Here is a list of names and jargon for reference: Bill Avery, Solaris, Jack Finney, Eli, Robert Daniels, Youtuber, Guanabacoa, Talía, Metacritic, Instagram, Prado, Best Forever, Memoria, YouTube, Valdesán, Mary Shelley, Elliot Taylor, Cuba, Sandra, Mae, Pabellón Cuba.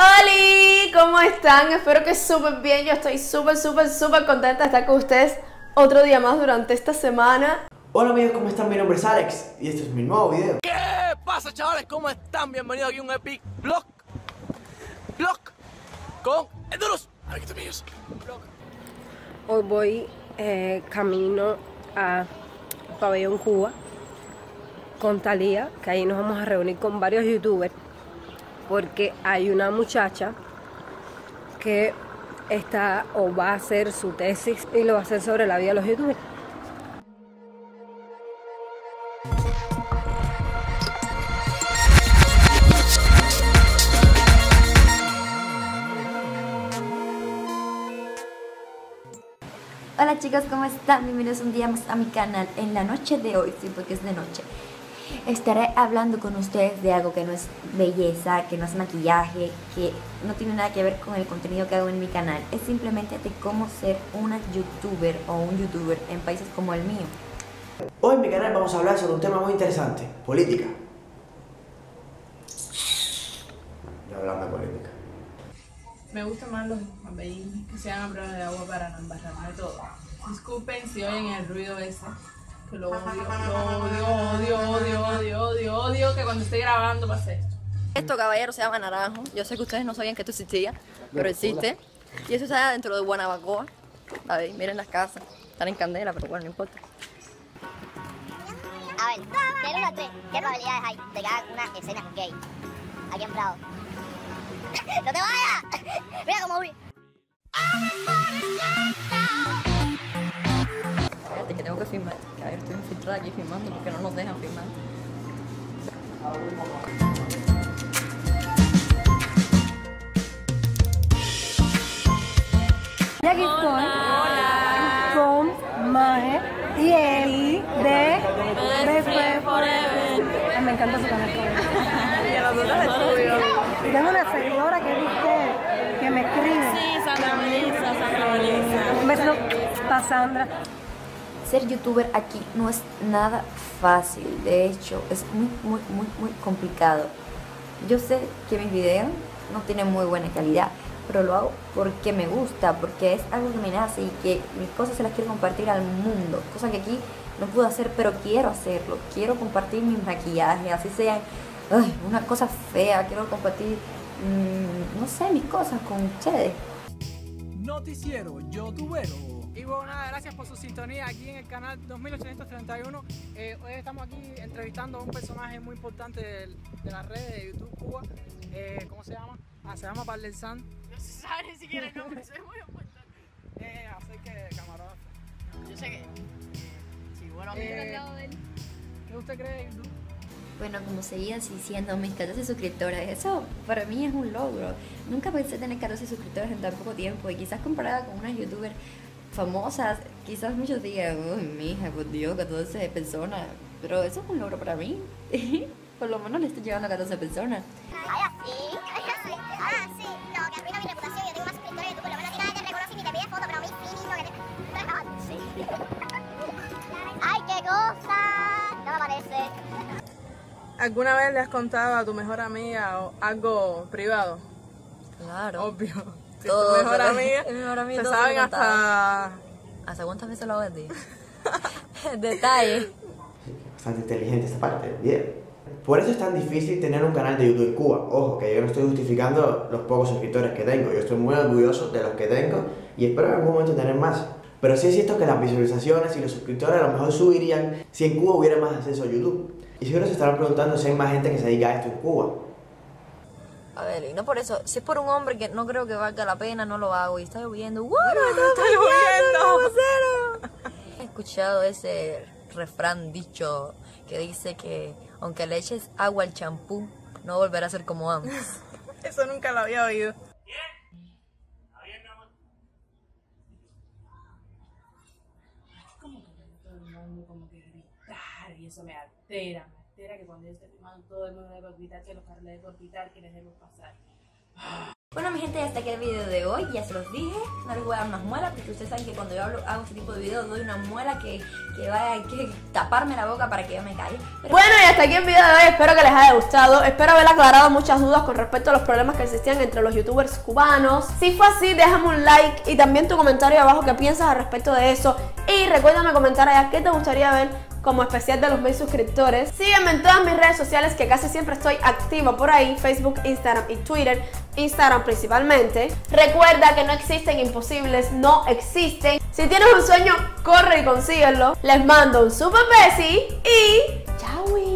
Oli, ¿cómo están? Espero que súper bien, yo estoy súper contenta de estar con ustedes otro día más durante esta semana. Hola amigos, ¿cómo están? Mi nombre es Alex y este es mi nuevo video. ¿Qué pasa chavales? ¿Cómo están? Bienvenidos aquí a un epic vlog con Enduros. Amiguitos míos, hoy voy camino a Pabellón Cuba con Talía, que ahí nos vamos a reunir con varios youtubers, porque hay una muchacha que está o va a hacer su tesis y lo va a hacer sobre la vida de los youtubers. Hola chicos, ¿cómo están? Bienvenidos un día más a mi canal. En la noche de hoy, sí, porque es de noche, estaré hablando con ustedes de algo que no es belleza, que no es maquillaje, que no tiene nada que ver con el contenido que hago en mi canal. Es simplemente de cómo ser una youtuber o un youtuber en países como el mío. Hoy en mi canal vamos a hablar sobre un tema muy interesante: política. Ya hablando de política. Me gustan más los apellidos que sean a prueba de agua para no embarrarme todo. Disculpen si oyen el ruido ese. Que lo odio que cuando esté grabando pase esto. Esto, caballero, se llama naranjo. Yo sé que ustedes no sabían que esto existía, pero existe. Y eso está dentro de Guanabacoa. A ver, miren las casas. Están en candela, pero bueno, no importa. A ver, del 1 al 3, ¿qué probabilidades hay de que hagan una escena gay aquí en Prado? ¡No te vayas! Mira cómo huye. Que tengo que filmar, que a ver, estoy infiltrada aquí filmando porque no nos dejan filmar. Y aquí estoy con Mae y Eli de Best Forever. Me encanta su canal. Y a nosotros estudio. Tengo una seguidora que viste, que me escribe. Sí, Sandra. Un beso para Sandra. Ser youtuber aquí no es nada fácil, de hecho, es muy complicado. Yo sé que mis videos no tienen muy buena calidad, pero lo hago porque me gusta, porque es algo que me nace y que mis cosas se las quiero compartir al mundo. Cosa que aquí no puedo hacer, pero quiero hacerlo. Quiero compartir mis maquillajes, así sea una cosa fea, quiero compartir, no sé, mis cosas con ustedes. Noticiero youtubero. Y bueno, nada, gracias por su sintonía aquí en el canal 2831. Hoy estamos aquí entrevistando a un personaje muy importante de las redes de YouTube Cuba. ¿Cómo se llama? Se llama Valdesán. No se sabe ni siquiera el nombre, soy muy importante. Acerca de camarógrafo. Yo sé que... sí, bueno, al lado de él. ¿Qué usted cree de YouTube? Bueno, como seguían diciendo, mis 14 suscriptores, eso para mí es un logro. Nunca pensé tener 14 suscriptores en tan poco tiempo y quizás comparada con unas youtubers famosas, quizás muchos digan, uy, mija, por Dios, 14 personas, pero eso es un logro para mí. Por lo menos le estoy llegando a 14 personas. Ahora sí, no, que arruina mi reputación, yo tengo más suscriptores de YouTube, por lo menos a ti nadie te reconoce ni te pide foto, pero a mí sí mismo que te... ¡Ay, qué cosa! No me parece. ¿Alguna vez le has contado a tu mejor amiga algo privado? Claro. Obvio. Si todo, tu mejor amiga, se saben hasta... ¿Hasta cuántas veces lo hago de ti? Detalle. Bastante inteligente esta parte, bien. Por eso es tan difícil tener un canal de YouTube en Cuba. Ojo, que yo no estoy justificando los pocos suscriptores que tengo. Yo estoy muy orgulloso de los que tengo y espero en algún momento tener más. Pero sí es cierto que las visualizaciones y los suscriptores a lo mejor subirían si en Cuba hubiera más acceso a YouTube. Y seguro se estarán preguntando si hay más gente que se dedica a esto en Cuba. A ver, y no por eso, si es por un hombre que no creo que valga la pena, no lo hago. Y está lloviendo. ¡Wow! ¡Está lloviendo! He escuchado ese refrán dicho que dice que aunque le eches agua al champú, no volverá a ser como antes. Eso nunca lo había oído. Como que todo el mundo como que gritar y eso me altera. Que cuando yo esté filmando todo el mundo debe orbitar, que los carros deben orbitar, que les debemos pasar. Bueno, mi gente, hasta aquí el video de hoy. Ya se los dije, no les voy a dar unas muelas, porque ustedes saben que cuando yo hago este tipo de videos doy una muela que va a taparme la boca para que yo me calle. Pero bueno, y hasta aquí el video de hoy. Espero que les haya gustado. Espero haber aclarado muchas dudas con respecto a los problemas que existían entre los youtubers cubanos. Si fue así, déjame un like y también tu comentario abajo qué piensas al respecto de eso. Y recuérdame comentar allá qué te gustaría ver como especial de los 1000 suscriptores. Sígueme en todas mis redes sociales, que casi siempre estoy activa por ahí: Facebook, Instagram y Twitter. Instagram principalmente. Recuerda que no existen imposibles, no existen. Si tienes un sueño, corre y consíguelo. Les mando un super besí y chao.